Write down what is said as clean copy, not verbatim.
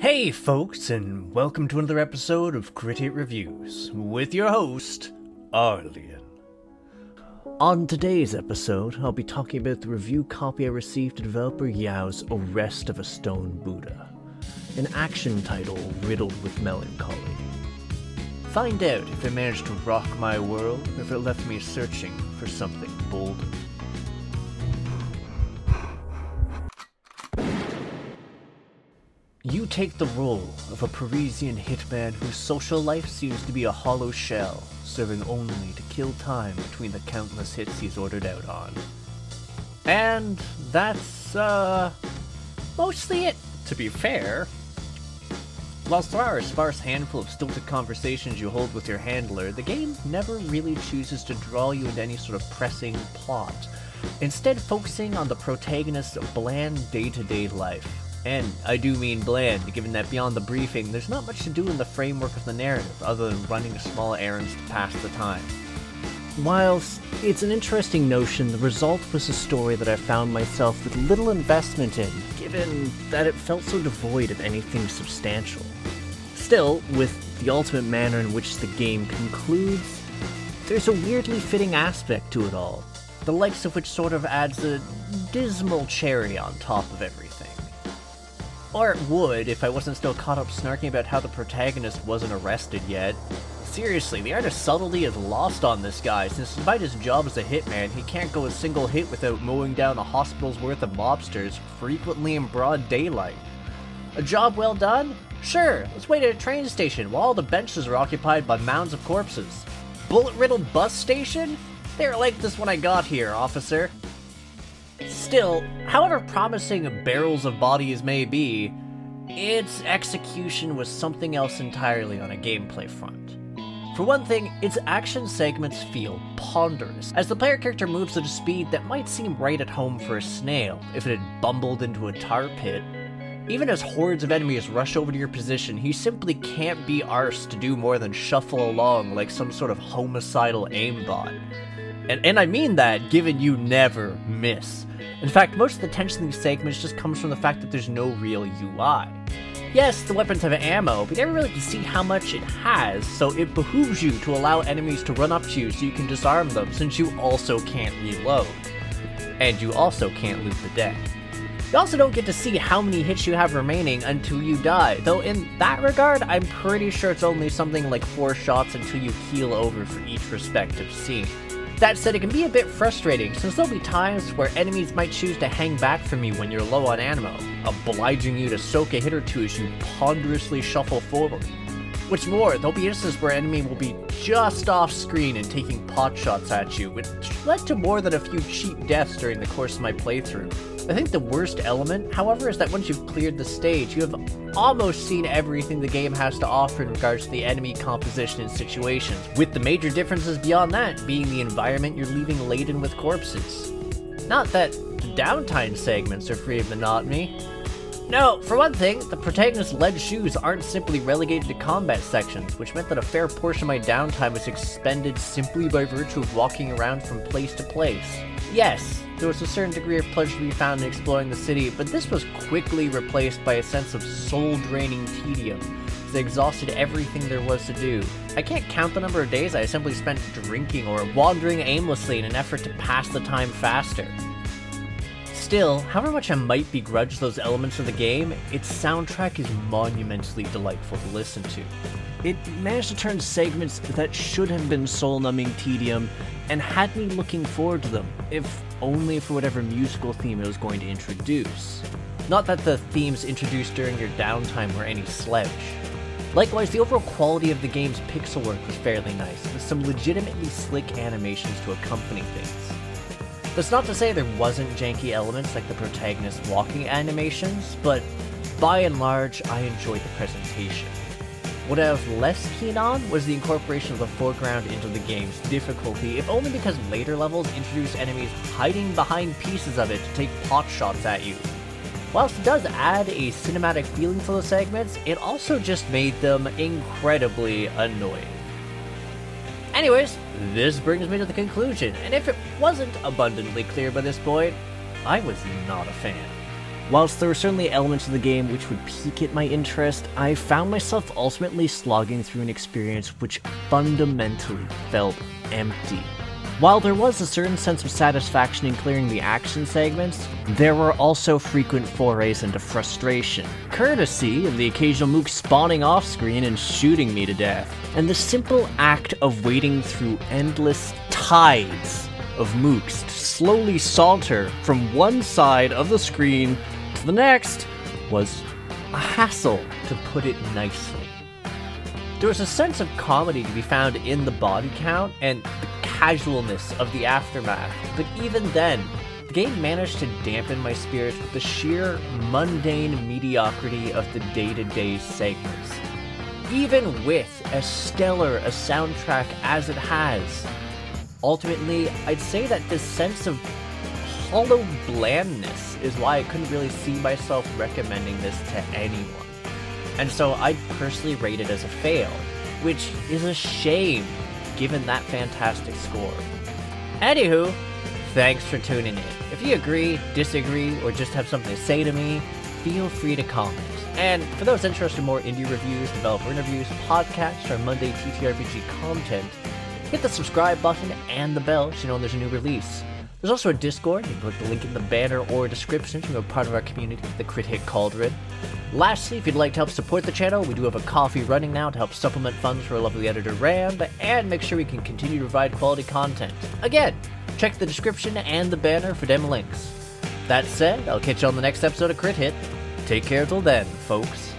Hey folks, and welcome to another episode of Crit-Hit Reviews, with your host, Arlyeon. On today's episode, I'll be talking about the review copy I received to developer Yao's Arrest of a Stone Buddha, an action title riddled with melancholy. Find out if it managed to rock my world, or if it left me searching for something bolder. You take the role of a Parisian hitman whose social life seems to be a hollow shell, serving only to kill time between the countless hits he's ordered out on. And that's, mostly it, to be fair. Whilst there are a sparse handful of stilted conversations you hold with your handler, the game never really chooses to draw you into any sort of pressing plot, instead focusing on the protagonist's bland day-to-day life. And I do mean bland, given that beyond the briefing, there's not much to do in the framework of the narrative, other than running small errands to pass the time. Whilst it's an interesting notion, the result was a story that I found myself with little investment in, given that it felt so devoid of anything substantial. Still, with the ultimate manner in which the game concludes, there's a weirdly fitting aspect to it all, the likes of which sort of adds a dismal cherry on top of everything. Or it would, if I wasn't still caught up snarking about how the protagonist wasn't arrested yet. Seriously, the art of subtlety is lost on this guy, since despite his job as a hitman, he can't go a single hit without mowing down a hospital's worth of mobsters, frequently in broad daylight. A job well done? Sure, let's wait at a train station while all the benches are occupied by mounds of corpses. Bullet-riddled bus station? They're like this when I got here, officer. Still, however promising barrels of bodies may be, its execution was something else entirely on a gameplay front. For one thing, its action segments feel ponderous, as the player character moves at a speed that might seem right at home for a snail if it had bumbled into a tar pit. Even as hordes of enemies rush over to your position, he simply can't be arsed to do more than shuffle along like some sort of homicidal aimbot. And I mean that, given you never miss. In fact, most of the tension in these segments just comes from the fact that there's no real UI. Yes, the weapons have ammo, but you never really can see how much it has, so it behooves you to allow enemies to run up to you so you can disarm them, since you also can't reload. And you also can't loot the deck. You also don't get to see how many hits you have remaining until you die, though in that regard, I'm pretty sure it's only something like 4 shots until you keel over for each respective scene. That said, it can be a bit frustrating, since there'll be times where enemies might choose to hang back from you when you're low on ammo, obliging you to soak a hit or two as you ponderously shuffle forward. What's more, there'll be instances where an enemy will be just off screen and taking pot shots at you, which led to more than a few cheap deaths during the course of my playthrough. I think the worst element, however, is that once you've cleared the stage, you have almost seen everything the game has to offer in regards to the enemy composition and situations, with the major differences beyond that being the environment you're leaving laden with corpses. Not that the downtime segments are free of monotony. No, for one thing, the protagonist's lead shoes aren't simply relegated to combat sections, which meant that a fair portion of my downtime was expended simply by virtue of walking around from place to place. Yes, there was a certain degree of pleasure to be found in exploring the city, but this was quickly replaced by a sense of soul-draining tedium. They exhausted everything there was to do. I can't count the number of days I simply spent drinking or wandering aimlessly in an effort to pass the time faster. Still, however much I might begrudge those elements of the game, its soundtrack is monumentally delightful to listen to. It managed to turn segments that should have been soul-numbing tedium and had me looking forward to them, if only for whatever musical theme it was going to introduce. Not that the themes introduced during your downtime were any slouch. Likewise, the overall quality of the game's pixel work was fairly nice, with some legitimately slick animations to accompany things. That's not to say there wasn't janky elements like the protagonist's walking animations, but by and large, I enjoyed the presentation. What I was less keen on was the incorporation of the foreground into the game's difficulty, if only because later levels introduce enemies hiding behind pieces of it to take pot shots at you. Whilst it does add a cinematic feeling to those segments, it also just made them incredibly annoying. Anyways, this brings me to the conclusion, and if it wasn't abundantly clear by this point, I was not a fan. Whilst there were certainly elements of the game which would pique at my interest, I found myself ultimately slogging through an experience which fundamentally felt empty. While there was a certain sense of satisfaction in clearing the action segments, there were also frequent forays into frustration, courtesy of the occasional mook spawning off screen and shooting me to death, and the simple act of wading through endless tides of mooks to slowly saunter from one side of the screen to the next was a hassle, to put it nicely. There was a sense of comedy to be found in the body count and the casualness of the aftermath, but even then, the game managed to dampen my spirits with the sheer mundane mediocrity of the day-to-day segments. Even with as stellar a soundtrack as it has, ultimately, I'd say that this sense of hollow blandness is why I couldn't really see myself recommending this to anyone, and so I'd personally rate it as a fail, which is a shame, given that fantastic score. Anywho, thanks for tuning in. If you agree, disagree, or just have something to say to me, feel free to comment. And for those interested in more indie reviews, developer interviews, podcasts, or Monday TTRPG content, hit the subscribe button and the bell so you know when there's a new release. There's also a Discord. You can click the link in the banner or description to become part of our community, the Crit Hit Cauldron. Lastly, if you'd like to help support the channel, we do have a coffee running now to help supplement funds for our lovely editor Ram, and make sure we can continue to provide quality content. Again, check the description and the banner for demo links. That said, I'll catch you on the next episode of Crit Hit. Take care till then, folks.